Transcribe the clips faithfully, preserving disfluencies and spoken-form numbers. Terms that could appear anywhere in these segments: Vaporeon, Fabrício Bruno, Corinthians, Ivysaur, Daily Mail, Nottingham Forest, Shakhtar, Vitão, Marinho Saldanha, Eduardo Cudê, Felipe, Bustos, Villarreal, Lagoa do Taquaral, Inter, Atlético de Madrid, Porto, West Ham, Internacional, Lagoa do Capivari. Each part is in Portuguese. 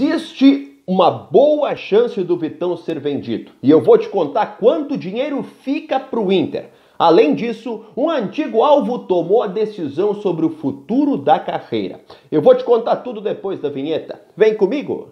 existe uma boa chance do Vitão ser vendido. E eu vou te contar quanto dinheiro fica para o Inter. Além disso, um antigo alvo tomou a decisão sobre o futuro da carreira. Eu vou te contar tudo depois da vinheta. Vem comigo!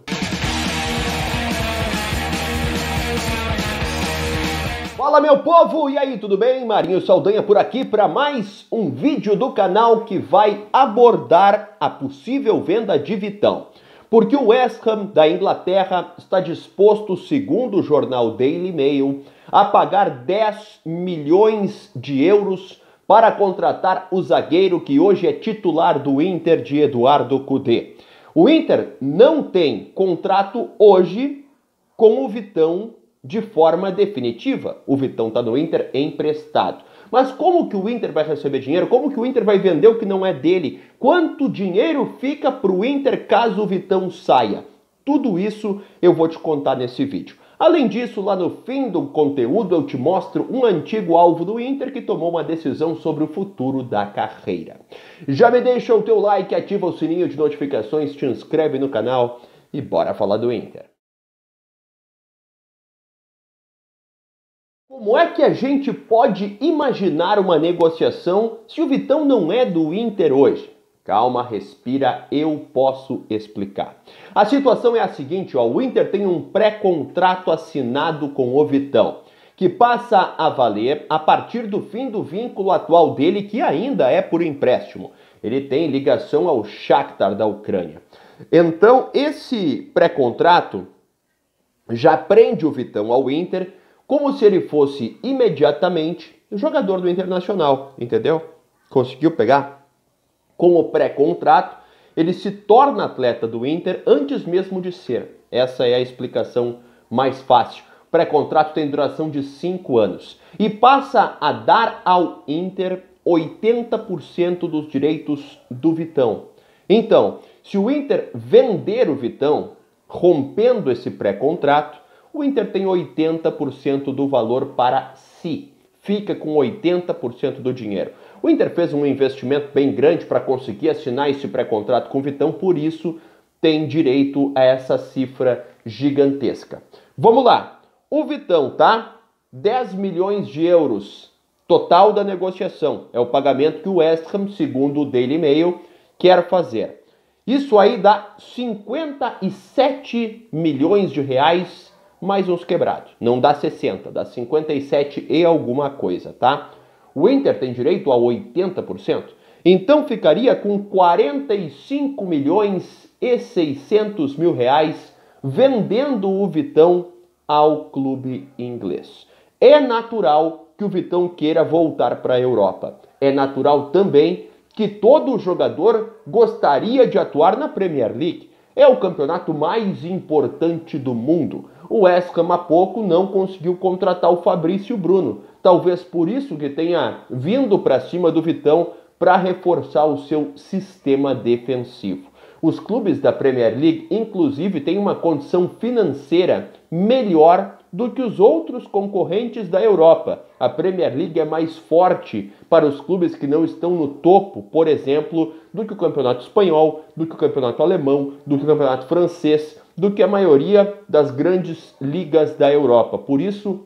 Fala, meu povo! E aí, tudo bem? Marinho Saldanha por aqui para mais um vídeo do canal que vai abordar a possível venda de Vitão. Porque o West Ham da Inglaterra está disposto, segundo o jornal Daily Mail, a pagar dez milhões de euros para contratar o zagueiro que hoje é titular do Inter de Eduardo Cudê. O Inter não tem contrato hoje com o Vitão de forma definitiva. O Vitão está no Inter emprestado. Mas como que o Inter vai receber dinheiro? Como que o Inter vai vender o que não é dele? Quanto dinheiro fica para o Inter caso o Vitão saia? Tudo isso eu vou te contar nesse vídeo. Além disso, lá no fim do conteúdo eu te mostro um antigo alvo do Inter que tomou uma decisão sobre o futuro da carreira. Já me deixa o teu like, ativa o sininho de notificações, te inscreve no canal e bora falar do Inter. Como é que a gente pode imaginar uma negociação se o Vitão não é do Inter hoje? Calma, respira, eu posso explicar. A situação é a seguinte, ó, o Inter tem um pré-contrato assinado com o Vitão, que passa a valer a partir do fim do vínculo atual dele, que ainda é por empréstimo. Ele tem ligação ao Shakhtar da Ucrânia. Então, esse pré-contrato já prende o Vitão ao Inter, como se ele fosse imediatamente jogador do Internacional, entendeu? Conseguiu pegar? Com o pré-contrato, ele se torna atleta do Inter antes mesmo de ser. Essa é a explicação mais fácil. O pré-contrato tem duração de cinco anos e passa a dar ao Inter oitenta por cento dos direitos do Vitão. Então, se o Inter vender o Vitão, rompendo esse pré-contrato, o Inter tem oitenta por cento do valor para si, fica com oitenta por cento do dinheiro. O Inter fez um investimento bem grande para conseguir assinar esse pré-contrato com o Vitão, por isso tem direito a essa cifra gigantesca. Vamos lá, o Vitão, tá? dez milhões de euros, total da negociação, é o pagamento que o West Ham, segundo o Daily Mail, quer fazer. Isso aí dá cinquenta e sete milhões de reais, mais uns quebrados. Não dá sessenta, dá cinquenta e sete e alguma coisa, tá? O Inter tem direito a oitenta por cento, então ficaria com quarenta e cinco milhões e seiscentos mil reais vendendo o Vitão ao clube inglês. É natural que o Vitão queira voltar para a Europa. É natural também que todo jogador gostaria de atuar na Premier League. É o campeonato mais importante do mundo. O West Ham há pouco não conseguiu contratar o Fabrício Bruno. Talvez por isso que tenha vindo para cima do Vitão para reforçar o seu sistema defensivo. Os clubes da Premier League, inclusive, têm uma condição financeira melhor do que os outros concorrentes da Europa. A Premier League é mais forte para os clubes que não estão no topo, por exemplo, do que o campeonato espanhol, do que o campeonato alemão, do que o campeonato francês, do que a maioria das grandes ligas da Europa. Por isso,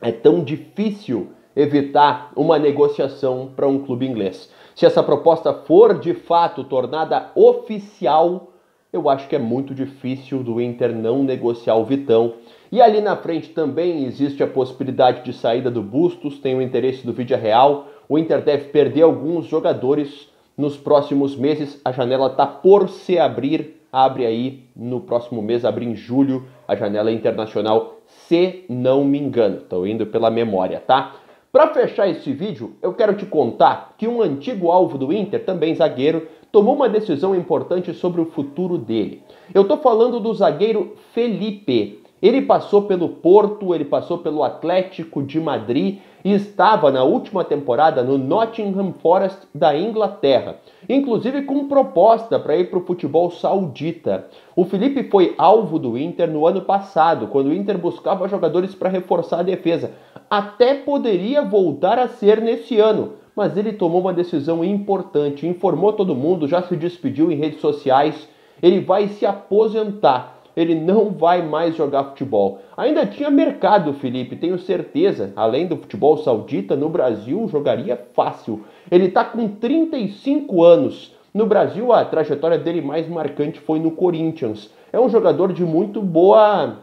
é tão difícil evitar uma negociação para um clube inglês. Se essa proposta for, de fato, tornada oficial, eu acho que é muito difícil do Inter não negociar o Vitão. E ali na frente também existe a possibilidade de saída do Bustos, tem o interesse do Villarreal. O Inter deve perder alguns jogadores nos próximos meses. A janela está por se abrir. Abre aí no próximo mês, abre em julho, a janela internacional, se não me engano. Estou indo pela memória, tá? Para fechar esse vídeo, eu quero te contar que um antigo alvo do Inter, também zagueiro, tomou uma decisão importante sobre o futuro dele. Eu estou falando do zagueiro Felipe. Ele passou pelo Porto, ele passou pelo Atlético de Madrid e estava na última temporada no Nottingham Forest da Inglaterra, inclusive com proposta para ir para o futebol saudita. O Felipe foi alvo do Inter no ano passado, quando o Inter buscava jogadores para reforçar a defesa. Até poderia voltar a ser nesse ano, mas ele tomou uma decisão importante, informou todo mundo, já se despediu em redes sociais Ele vai se aposentar. Ele não vai mais jogar futebol. Ainda tinha mercado, Felipe, tenho certeza. Além do futebol saudita, no Brasil jogaria fácil. Ele está com trinta e cinco anos. No Brasil, a trajetória dele mais marcante foi no Corinthians. É um jogador de muito boa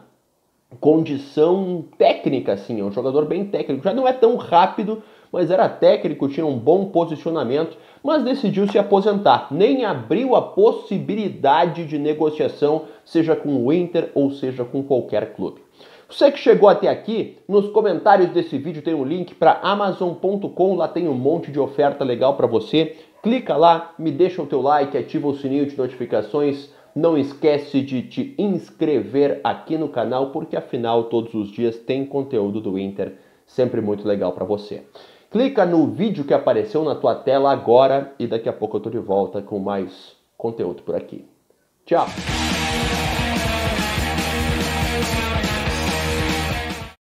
condição técnica, assim. É um jogador bem técnico. Já não é tão rápido, mas era técnico, tinha um bom posicionamento, mas decidiu se aposentar. Nem abriu a possibilidade de negociação, seja com o Inter ou seja com qualquer clube. Você que chegou até aqui, nos comentários desse vídeo tem um link para amazon ponto com, lá tem um monte de oferta legal para você. Clica lá, me deixa o teu like, ativa o sininho de notificações. Não esquece de te inscrever aqui no canal, porque afinal todos os dias tem conteúdo do Inter, sempre muito legal para você. Clica no vídeo que apareceu na tua tela agora e daqui a pouco eu tô de volta com mais conteúdo por aqui. Tchau!